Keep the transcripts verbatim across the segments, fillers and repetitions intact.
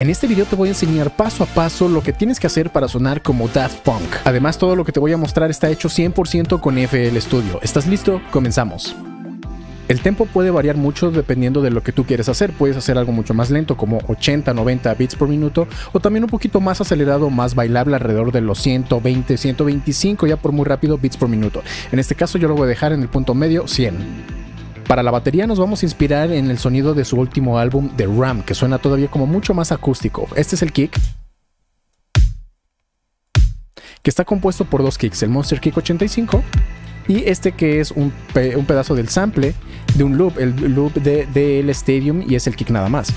En este video te voy a enseñar paso a paso lo que tienes que hacer para sonar como Daft Punk. Además, todo lo que te voy a mostrar está hecho cien por ciento con F L Studio. ¿Estás listo? Comenzamos. El tempo puede variar mucho dependiendo de lo que tú quieres hacer. Puedes hacer algo mucho más lento, como ochenta, noventa beats por minuto, o también un poquito más acelerado, más bailable, alrededor de los ciento veinte, ciento veinticinco ya por muy rápido beats por minuto. En este caso yo lo voy a dejar en el punto medio, cien. Para la batería nos vamos a inspirar en el sonido de su último álbum, The Ram, que suena todavía como mucho más acústico. Este es el kick, que está compuesto por dos kicks, el Monster Kick ochenta y cinco y este que es un, pe un pedazo del sample de un loop, el loop de D L Stadium, y es el kick nada más.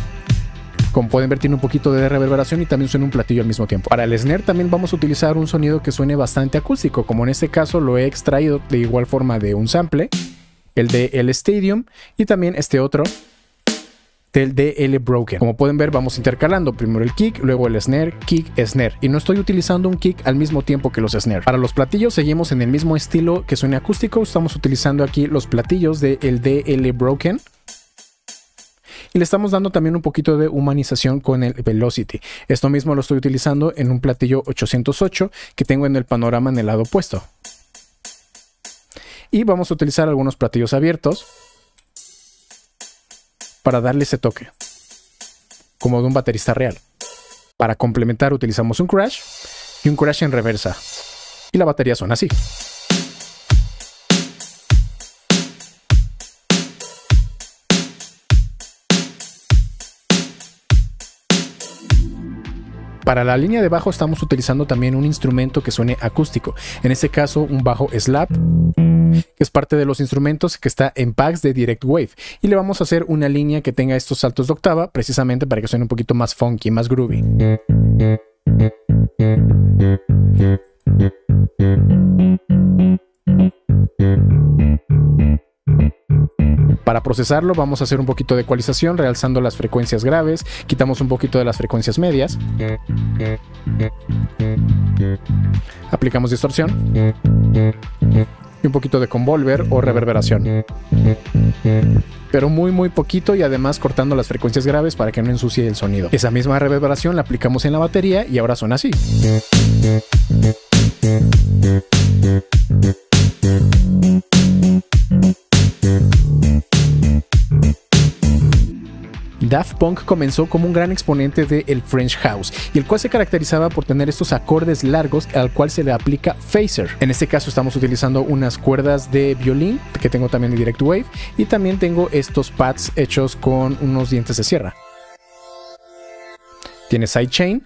Como pueden ver, tiene un poquito de reverberación y también suena un platillo al mismo tiempo. Para el snare también vamos a utilizar un sonido que suene bastante acústico, como en este caso lo he extraído de igual forma de un sample, el D L Stadium, y también este otro del D L Broken. Como pueden ver, vamos intercalando primero el kick, luego el snare, kick, snare, y no estoy utilizando un kick al mismo tiempo que los snare. Para los platillos seguimos en el mismo estilo que suene acústico, estamos utilizando aquí los platillos del D L Broken y le estamos dando también un poquito de humanización con el velocity. Esto mismo lo estoy utilizando en un platillo ochocientos ocho que tengo en el panorama en el lado opuesto. Y vamos a utilizar algunos platillos abiertos para darle ese toque, como de un baterista real. Para complementar utilizamos un crash y un crash en reversa. Y la batería suena así. Para la línea de bajo estamos utilizando también un instrumento que suene acústico. En este caso un bajo slap, que es parte de los instrumentos que está en packs de Direct Wave, y le vamos a hacer una línea que tenga estos saltos de octava precisamente para que suene un poquito más funky, más groovy. Para procesarlo vamos a hacer un poquito de ecualización, realzando las frecuencias graves, quitamos un poquito de las frecuencias medias, aplicamos distorsión y un poquito de convolver o reverberación, pero muy muy poquito, y además cortando las frecuencias graves para que no ensucie el sonido. Esa misma reverberación la aplicamos en la batería y ahora suena así. Daft Punk comenzó como un gran exponente de el French house, y el cual se caracterizaba por tener estos acordes largos al cual se le aplica Phaser. En este caso estamos utilizando unas cuerdas de violín que tengo también de Direct Wave, y también tengo estos pads hechos con unos dientes de sierra. Tiene sidechain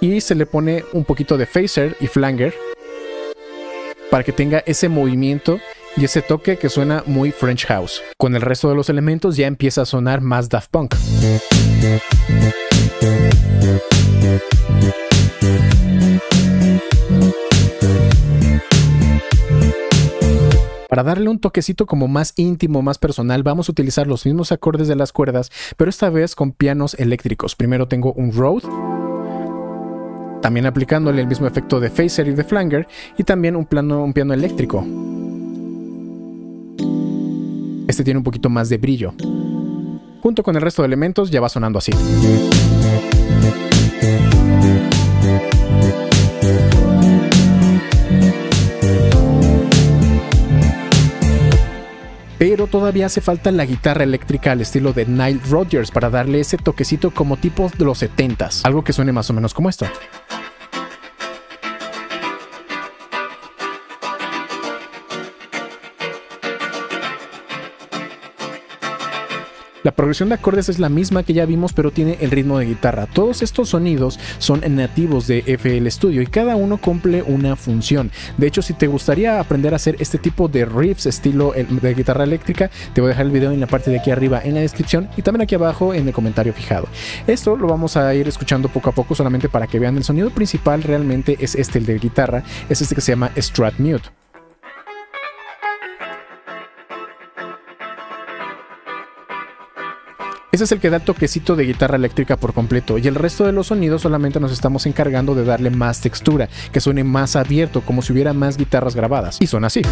y se le pone un poquito de Phaser y Flanger para que tenga ese movimiento y ese toque que suena muy French house. Con el resto de los elementos ya empieza a sonar más Daft Punk. Para darle un toquecito como más íntimo, más personal, vamos a utilizar los mismos acordes de las cuerdas, pero esta vez con pianos eléctricos. Primero tengo un Rhodes, también aplicándole el mismo efecto de Phaser y de Flanger, y también un, plano, un piano eléctrico. Este tiene un poquito más de brillo. Junto con el resto de elementos ya va sonando así. Pero todavía hace falta la guitarra eléctrica al estilo de Nile Rodgers para darle ese toquecito como tipo de los setentas. Algo que suene más o menos como esto. La progresión de acordes es la misma que ya vimos, pero tiene el ritmo de guitarra. Todos estos sonidos son nativos de F L Studio y cada uno cumple una función. De hecho, si te gustaría aprender a hacer este tipo de riffs estilo de guitarra eléctrica, te voy a dejar el video en la parte de aquí arriba en la descripción y también aquí abajo en el comentario fijado. Esto lo vamos a ir escuchando poco a poco solamente para que vean. El sonido principal realmente es este, el de guitarra, es este que se llama Strat Mute. Ese es el que da el toquecito de guitarra eléctrica por completo, y el resto de los sonidos solamente nos estamos encargando de darle más textura, que suene más abierto, como si hubiera más guitarras grabadas, y suena así.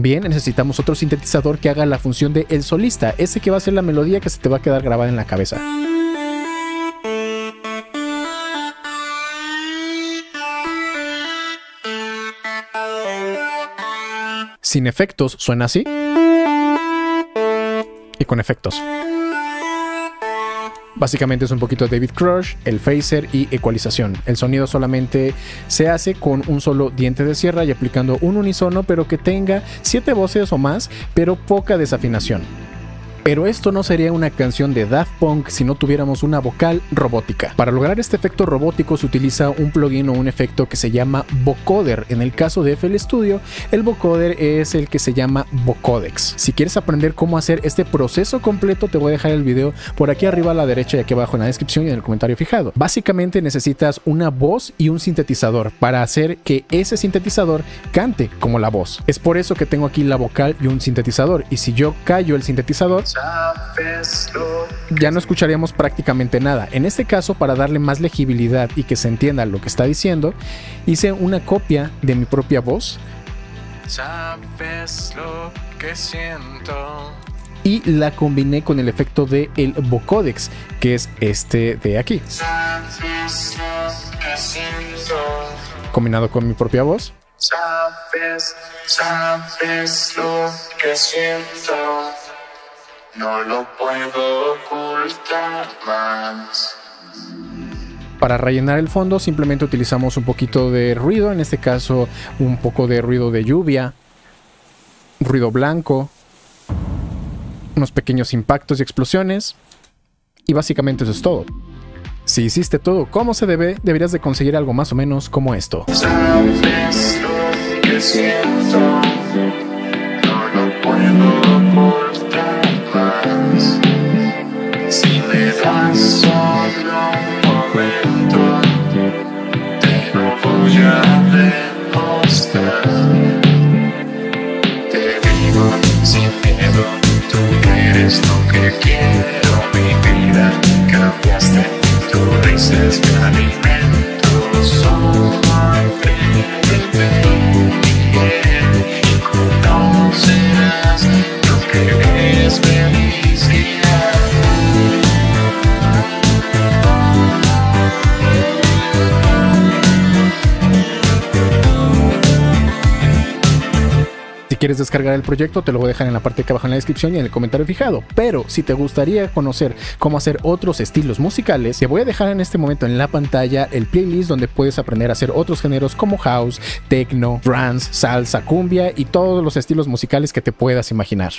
También necesitamos otro sintetizador que haga la función de el solista, ese que va a ser la melodía que se te va a quedar grabada en la cabeza. Sin efectos suena así. Y con efectos. Básicamente es un poquito David Crush, el phaser y ecualización. El sonido solamente se hace con un solo diente de sierra y aplicando un unisono, pero que tenga siete voces o más, pero poca desafinación. Pero esto no sería una canción de Daft Punk si no tuviéramos una vocal robótica. Para lograr este efecto robótico se utiliza un plugin o un efecto que se llama vocoder. En el caso de F L Studio, el vocoder es el que se llama vocodex. Si quieres aprender cómo hacer este proceso completo, te voy a dejar el video por aquí arriba a la derecha y aquí abajo en la descripción y en el comentario fijado. Básicamente necesitas una voz y un sintetizador para hacer que ese sintetizador cante como la voz. Es por eso que tengo aquí la vocal y un sintetizador, y si yo callo el sintetizador, ya no escucharíamos prácticamente nada. En este caso, para darle más legibilidad y que se entienda lo que está diciendo, hice una copia de mi propia voz. Sabes lo que siento. Y la combiné con el efecto de el vocodex, que es este de aquí. Sabes lo que siento. Combinado con mi propia voz. Sabes, sabes lo que siento. No lo puedo ocultar más. Para rellenar el fondo simplemente utilizamos un poquito de ruido, en este caso un poco de ruido de lluvia, ruido blanco, unos pequeños impactos y explosiones, y básicamente eso es todo. Si hiciste todo como se debe, deberías de conseguir algo más o menos como esto. ¿Sabes lo que siento? No lo puedo ocultar. Si me das solo un momento, te lo voy a demostrar. Te digo sin miedo, tú eres lo que quiero. Mi vida cambiaste, tú dices mi alimento. Solo aprende y conocerás lo que es felicidad. Si quieres descargar el proyecto, te lo voy a dejar en la parte que abajo en la descripción y en el comentario fijado. Pero si te gustaría conocer cómo hacer otros estilos musicales, te voy a dejar en este momento en la pantalla el playlist donde puedes aprender a hacer otros géneros como house, techno, trance, salsa, cumbia y todos los estilos musicales que te puedas imaginar.